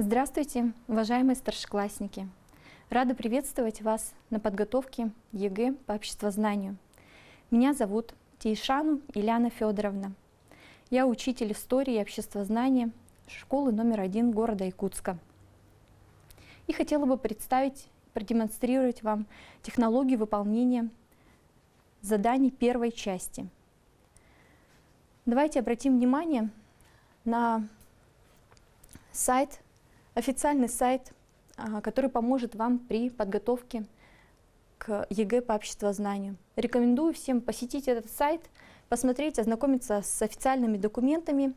Здравствуйте, уважаемые старшеклассники! Рада приветствовать вас на подготовке ЕГЭ по обществознанию. Меня зовут Тейшану Ильяна Федоровна. Я учитель истории и обществознания школы №1 города Якутска. И хотела бы представить, продемонстрировать вам технологию выполнения заданий первой части. Давайте обратим внимание на сайт, официальный сайт, который поможет вам при подготовке к ЕГЭ по обществознанию. Рекомендую всем посетить этот сайт, посмотреть, ознакомиться с официальными документами.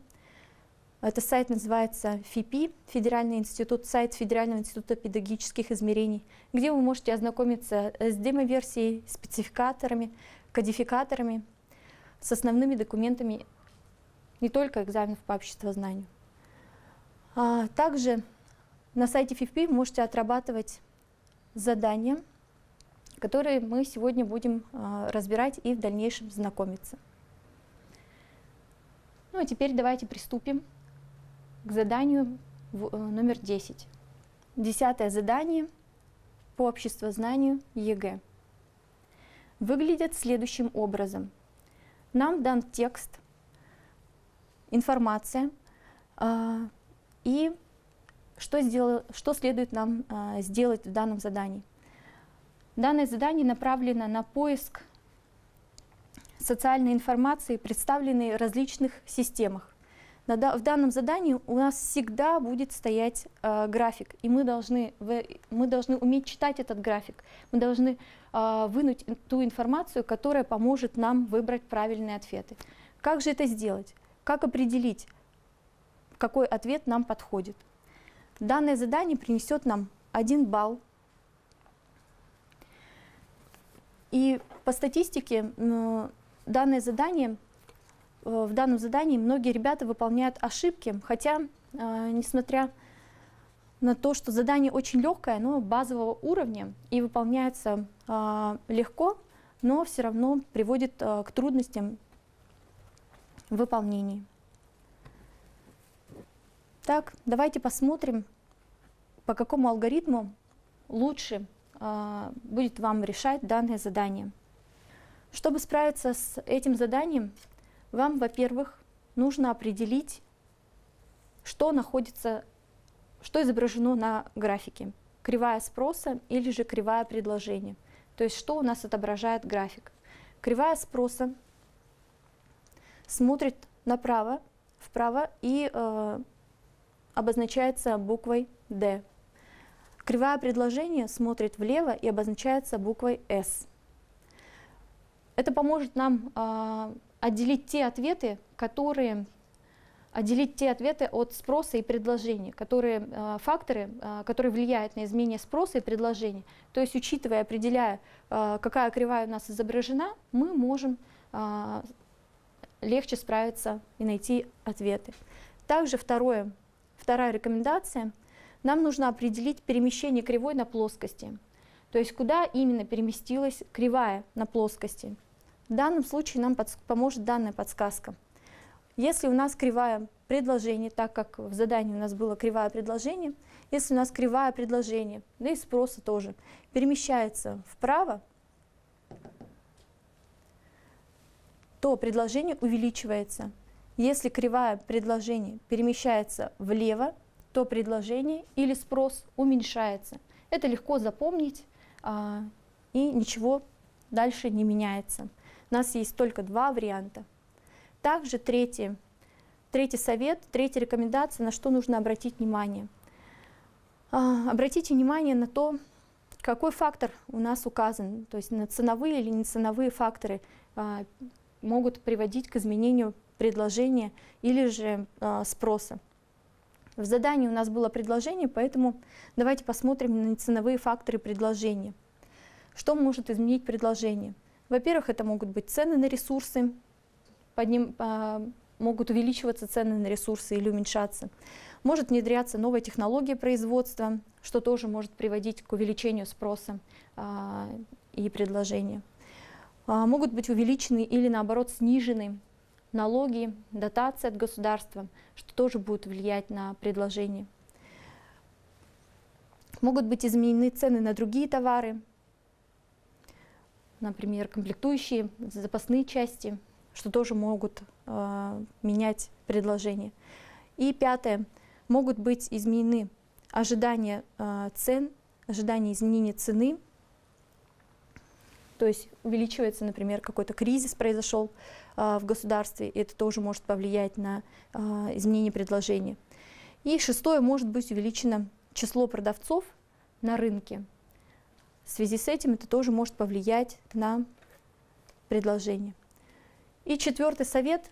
Этот сайт называется ФИПИ, Федеральный институт, сайт Федерального института педагогических измерений, где вы можете ознакомиться с демоверсией, спецификаторами, кодификаторами, с основными документами не только экзаменов по обществознанию. Также на сайте ФИПИ вы можете отрабатывать задания, которые мы сегодня будем разбирать и в дальнейшем знакомиться. Ну а теперь давайте приступим к заданию номер 10. 10-е задание по обществознанию ЕГЭ. Выглядит следующим образом. Нам дан текст, информация и что следует нам сделать в данном задании. Данное задание направлено на поиск социальной информации, представленной в различных системах. В данном задании у нас всегда будет стоять график, и мы должны уметь читать этот график, мы должны вынуть ту информацию, которая поможет нам выбрать правильные ответы. Как же это сделать? Как определить, какой ответ нам подходит? Данное задание принесет нам 1 балл. И по статистике в данном задании многие ребята выполняют ошибки, хотя, несмотря на то, что задание очень легкое, но базового уровня и выполняется легко, но все равно приводит к трудностям в выполнении. Так, давайте посмотрим, по какому алгоритму лучше будет вам решать данное задание. Чтобы справиться с этим заданием, вам, во-первых, нужно определить, что изображено на графике. Кривая спроса или же кривая предложения. То есть, что у нас отображает график. Кривая спроса смотрит направо, вправо и обозначается буквой «Д». Кривая предложения смотрит влево и обозначается буквой «С». Это поможет нам отделить те ответы от спроса и предложения, факторы, которые влияют на изменение спроса и предложения. То есть, учитывая, определяя, какая кривая у нас изображена, мы можем легче справиться и найти ответы. Также вторая рекомендация. Нам нужно определить перемещение кривой на плоскости. То есть, куда именно переместилась кривая на плоскости. В данном случае нам поможет данная подсказка. Если у нас кривая предложение, так как в задании у нас было кривое предложение, если у нас кривое предложение, да и спроса тоже, перемещается вправо, то предложение увеличивается. Если кривое предложение перемещается влево, то предложение или спрос уменьшается. Это легко запомнить, и ничего дальше не меняется. У нас есть только 2 варианта. Также третий совет, третья рекомендация, на что нужно обратить внимание. Обратите внимание на то, какой фактор у нас указан, то есть на ценовые или неценовые факторы могут приводить к изменению предложения или же спроса. В задании у нас было предложение, поэтому давайте посмотрим на ценовые факторы предложения. Что может изменить предложение? Во-первых, это могут быть цены на ресурсы, могут увеличиваться цены на ресурсы или уменьшаться. Может внедряться новая технология производства, что тоже может приводить к увеличению спроса и предложения. Могут быть увеличены или наоборот снижены налоги, дотации от государства, что тоже будет влиять на предложение. Могут быть изменены цены на другие товары, например, комплектующие, запасные части, что тоже могут менять предложение. И пятое, могут быть изменены ожидания цен, ожидания изменения цены, то есть увеличивается, например, какой-то кризис произошел в государстве, и это тоже может повлиять на изменение предложения. И шестое, может быть увеличено число продавцов на рынке. В связи с этим это тоже может повлиять на предложение. И четвертый совет,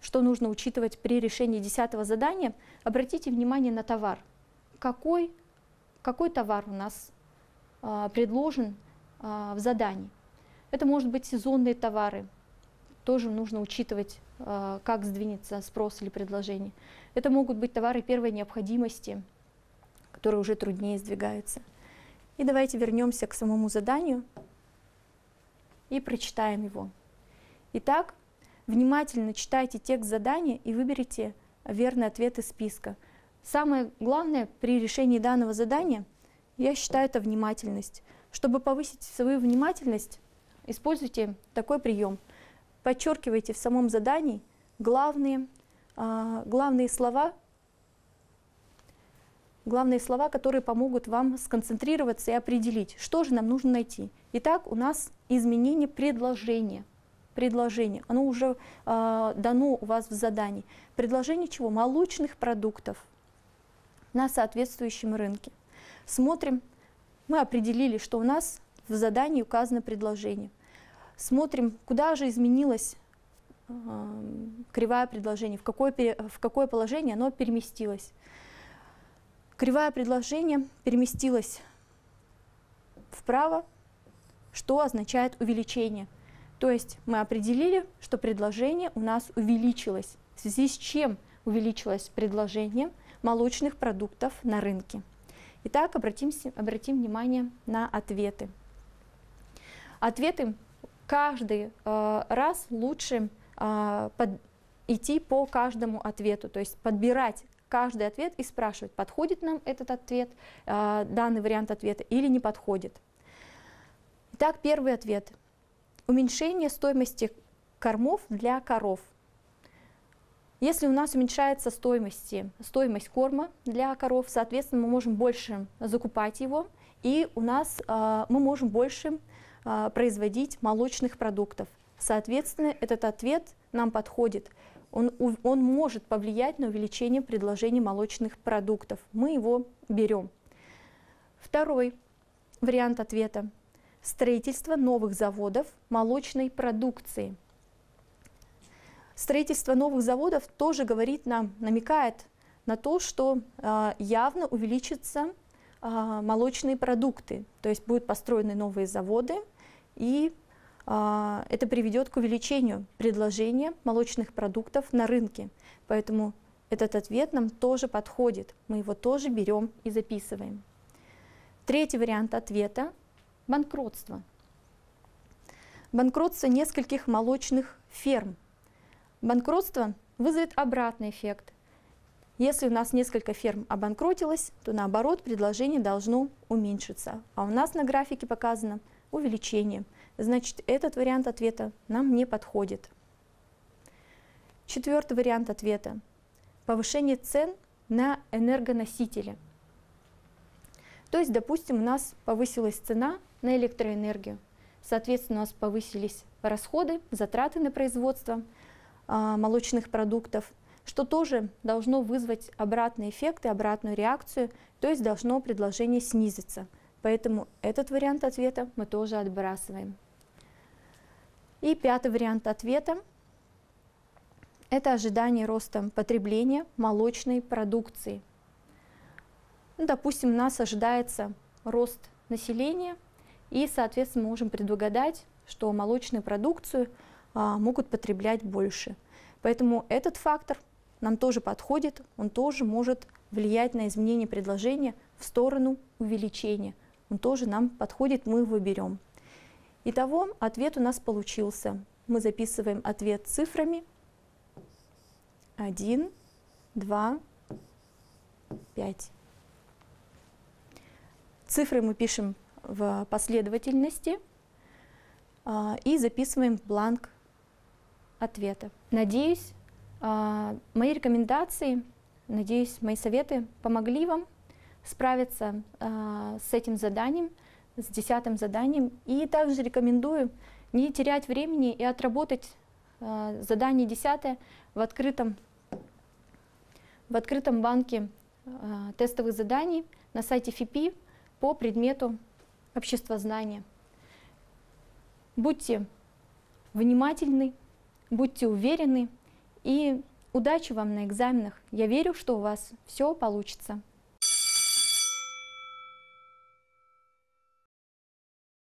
что нужно учитывать при решении 10-го задания. Обратите внимание на товар. Какой товар у нас предложен в задании? Это может быть сезонные товары. Тоже нужно учитывать, как сдвинется спрос или предложение. Это могут быть товары первой необходимости, которые уже труднее сдвигаются. И давайте вернемся к самому заданию и прочитаем его. Итак, внимательно читайте текст задания и выберите верный ответ из списка. Самое главное при решении данного задания, я считаю, это внимательность. Чтобы повысить свою внимательность, используйте такой прием. Подчеркивайте в самом задании главные слова, которые помогут вам сконцентрироваться и определить, что же нам нужно найти. Итак, у нас изменение предложения. Предложение, оно уже дано у вас в задании. Предложение чего? Молочных продуктов на соответствующем рынке. Смотрим, мы определили, что у нас в задании указано предложение. Смотрим, куда же изменилась кривая предложения, в какое положение оно переместилось. Кривая предложения переместилась вправо, что означает увеличение. То есть мы определили, что предложение у нас увеличилось. В связи с чем увеличилось предложение молочных продуктов на рынке? Итак, обратим внимание на ответы. Ответы каждый раз лучше идти по каждому ответу, то есть подбирать каждый ответ и спрашивать, подходит нам этот ответ, данный вариант ответа или не подходит. Итак, первый ответ. Уменьшение стоимости кормов для коров. Если у нас уменьшается стоимость корма для коров, соответственно, мы можем больше закупать его, и мы можем больше производить молочных продуктов. Соответственно, этот ответ нам подходит. Он может повлиять на увеличение предложения молочных продуктов. Мы его берем. Второй вариант ответа. Строительство новых заводов молочной продукции. Строительство новых заводов тоже говорит нам, намекает на то, что явно увеличатся молочные продукты. То есть будут построены новые заводы, и это приведет к увеличению предложения молочных продуктов на рынке. Поэтому этот ответ нам тоже подходит. Мы его тоже берем и записываем. Третий вариант ответа. Банкротство. Банкротство нескольких молочных ферм. Банкротство вызовет обратный эффект. Если у нас несколько ферм обанкротилось, то наоборот предложение должно уменьшиться. А у нас на графике показано увеличение. Значит, этот вариант ответа нам не подходит. Четвертый вариант ответа. Повышение цен на энергоносители. То есть, допустим, у нас повысилась цена на электроэнергию, соответственно, у нас повысились расходы, затраты на производство молочных продуктов, что тоже должно вызвать обратный эффект и обратную реакцию, то есть должно предложение снизиться. Поэтому этот вариант ответа мы тоже отбрасываем. И пятый вариант ответа – это ожидание роста потребления молочной продукции. Ну, допустим, у нас ожидается рост населения, и, соответственно, мы можем предугадать, что молочную продукцию могут потреблять больше. Поэтому этот фактор нам тоже подходит, он тоже может влиять на изменение предложения в сторону увеличения. Он тоже нам подходит, мы его берем. Итого, ответ у нас получился. Мы записываем ответ цифрами 1, 2, 5. Цифры мы пишем в последовательности и записываем бланк ответа. Надеюсь, мои рекомендации, надеюсь, мои советы помогли вам справиться с этим заданием, с 10-м заданием. И также рекомендую не терять времени и отработать задание 10-е в открытом банке тестовых заданий на сайте ФИПИ по предмету обществознания. Будьте внимательны, будьте уверены и удачи вам на экзаменах. Я верю, что у вас все получится.